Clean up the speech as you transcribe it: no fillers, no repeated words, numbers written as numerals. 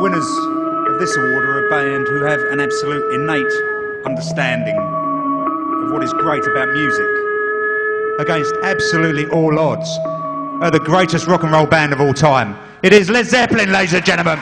The winners of this award are a band who have an absolute innate understanding of what is great about music. Against absolutely all odds, are the greatest rock and roll band of all time. It is Led Zeppelin, ladies and gentlemen.